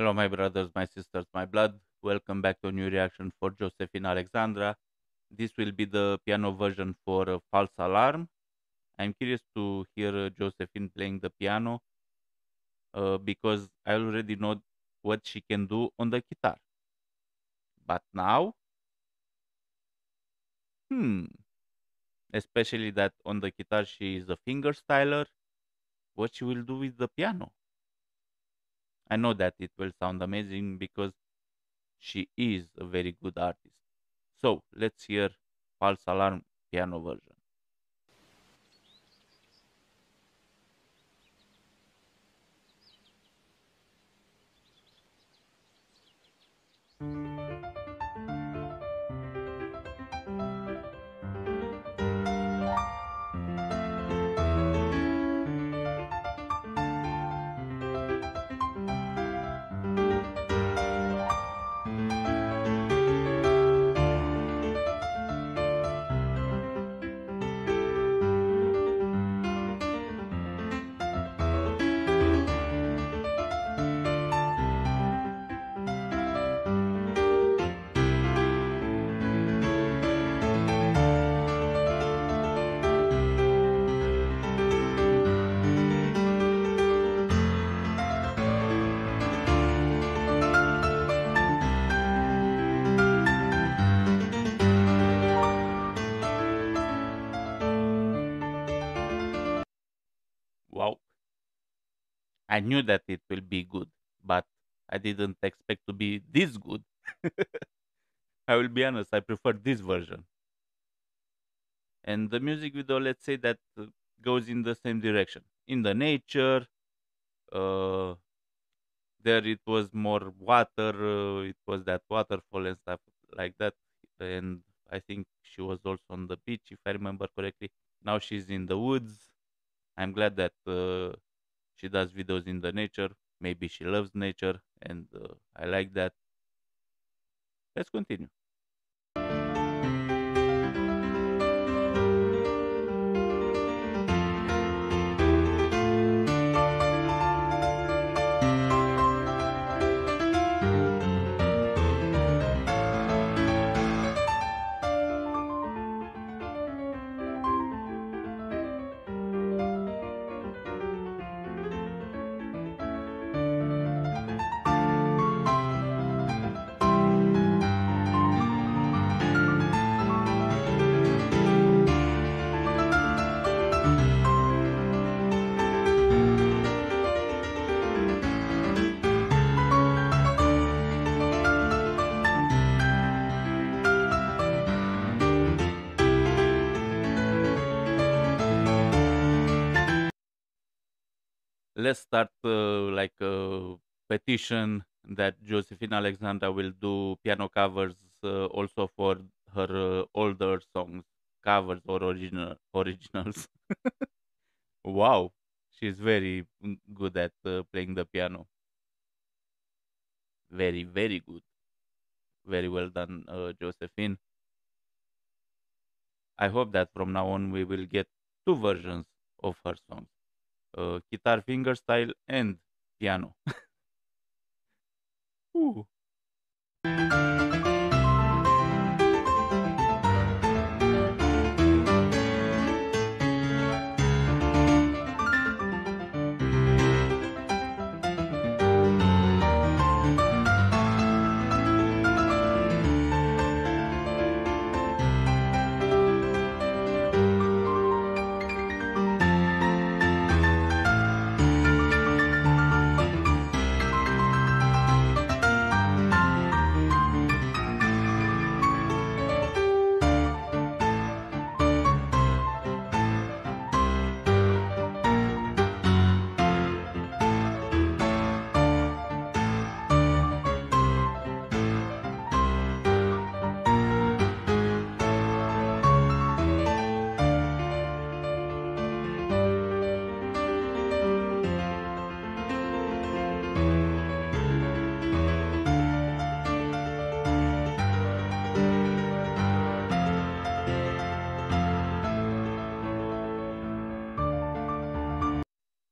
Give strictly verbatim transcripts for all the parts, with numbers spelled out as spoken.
Hello, my brothers, my sisters, my blood. Welcome back to a new reaction for Josephine Alexandra. This will be the piano version for uh, False Alarm. I'm curious to hear uh, Josephine playing the piano uh, because I already know what she can do on the guitar. But now, hmm, especially that on the guitar she is a finger styler, what she will do with the piano. I know that it will sound amazing because she is a very good artist. So let's hear False Alarm piano version. I knew that it will be good, but I didn't expect to be this good. I will be honest, I prefer this version. And the music video, let's say that uh, goes in the same direction. In the nature, uh, there it was more water, uh, it was that waterfall and stuff like that. And I think she was also on the beach, if I remember correctly. Now she's in the woods. I'm glad that Uh, she does videos in the nature. Maybe she loves nature, and uh, I like that. Let's continue. Let's start uh, like a petition that Josephine Alexandra will do piano covers uh, also for her uh, older songs, covers or original originals. Wow, she's very good at uh, playing the piano. Very, very good. Very well done, uh, Josephine. I hope that from now on we will get two versions of her songs. Uh, guitar finger style and piano. Ooh.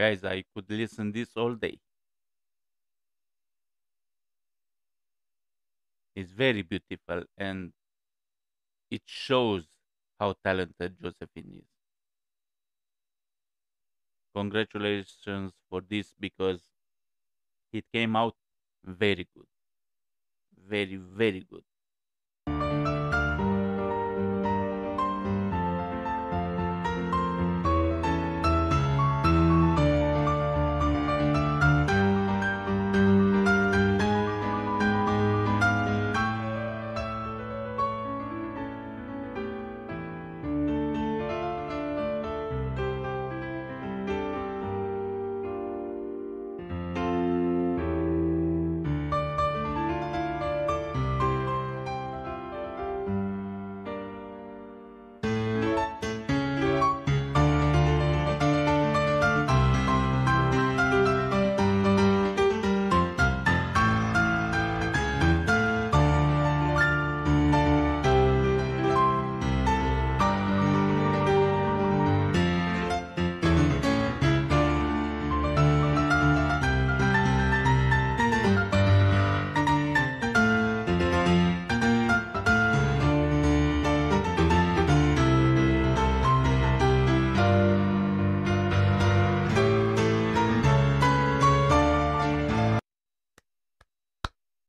Guys, I could listen this all day. is very beautiful, and it shows how talented Josephine is. Congratulations for this, because it came out very good. Very, very good.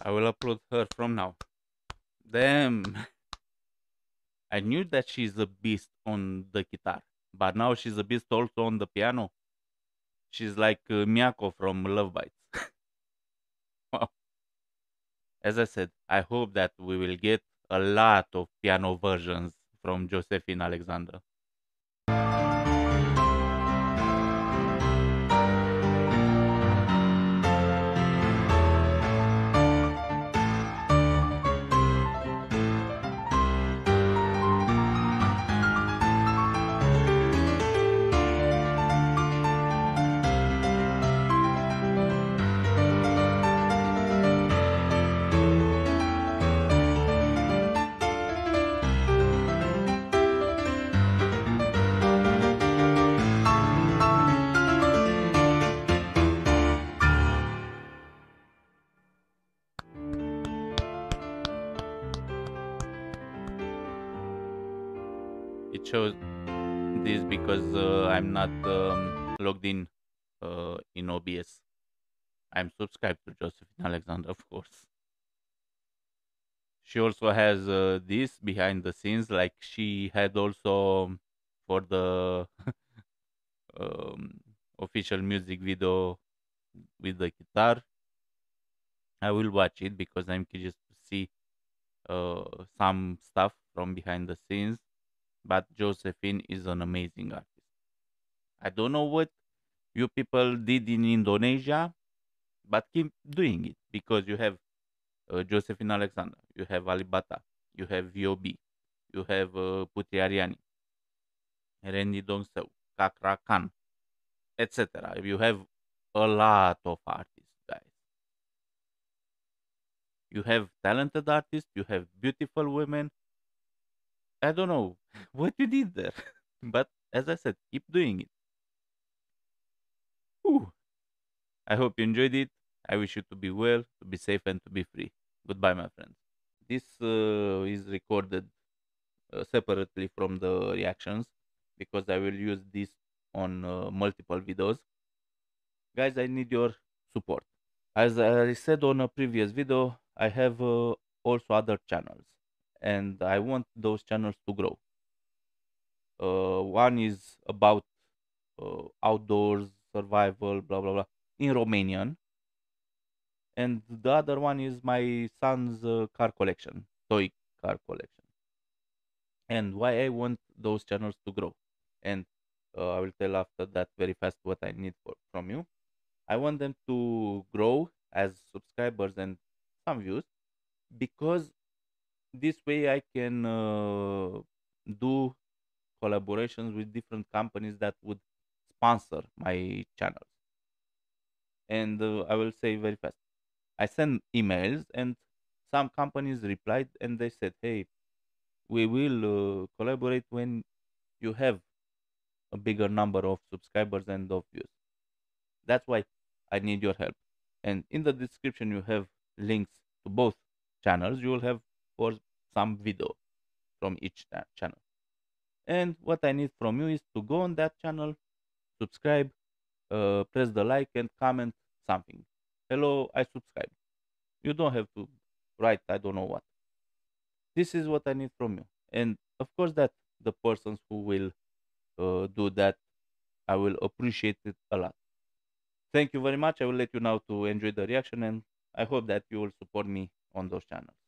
I will upload her from now. Damn. I knew that she's a beast on the guitar, but now she's a beast also on the piano. She's like uh, Miyako from Love Bites. Wow. As I said, I hope that we will get a lot of piano versions from Josephine Alexandra. Shows this because uh, I'm not um, logged in uh, in O B S. I'm subscribed to Josephine Alexandra, of course. She also has uh, this behind the scenes, like she had also for the um, official music video with the guitar. I will watch it because I'm curious to see uh, some stuff from behind the scenes. But Josephine is an amazing artist. I don't know what you people did in Indonesia, but keep doing it, because you have uh, Josephine Alexandra, you have Alip Ba Ta, you have V O B, you have uh, Putri Ariani, Reni Donsew, Kakra Khan, et cetera. You have a lot of artists, guys. You have talented artists, you have beautiful women. I don't know what you did there, but as I said, keep doing it. Whew. I hope you enjoyed it. I wish you to be well, to be safe, and to be free. Goodbye, my friends. This uh, is recorded uh, separately from the reactions, because I will use this on uh, multiple videos. Guys, I need your support. As I said on a previous video, I have uh, also other channels, and I want those channels to grow. Uh, one is about uh, outdoors, survival, blah, blah, blah, in Romanian. And the other one is my son's uh, car collection, toy car collection. And why I want those channels to grow. And uh, I will tell after that very fast what I need for, from you. I want them to grow as subscribers and some views, because this way I can uh, do collaborations with different companies that would sponsor my channels. And uh, I will say very fast, I send emails and some companies replied and they said, hey, we will uh, collaborate when you have a bigger number of subscribers and of views. That's why I need your help. And in the description you have links to both channels, you will have for some video from each channel. And what I need from you is to go on that channel, subscribe, uh, press the like and comment something. Hello, I subscribe. You don't have to write, I don't know what. This is what I need from you. And of course that the persons who will uh, do that, I will appreciate it a lot. Thank you very much. I will let you now to enjoy the reaction, and I hope that you will support me on those channels.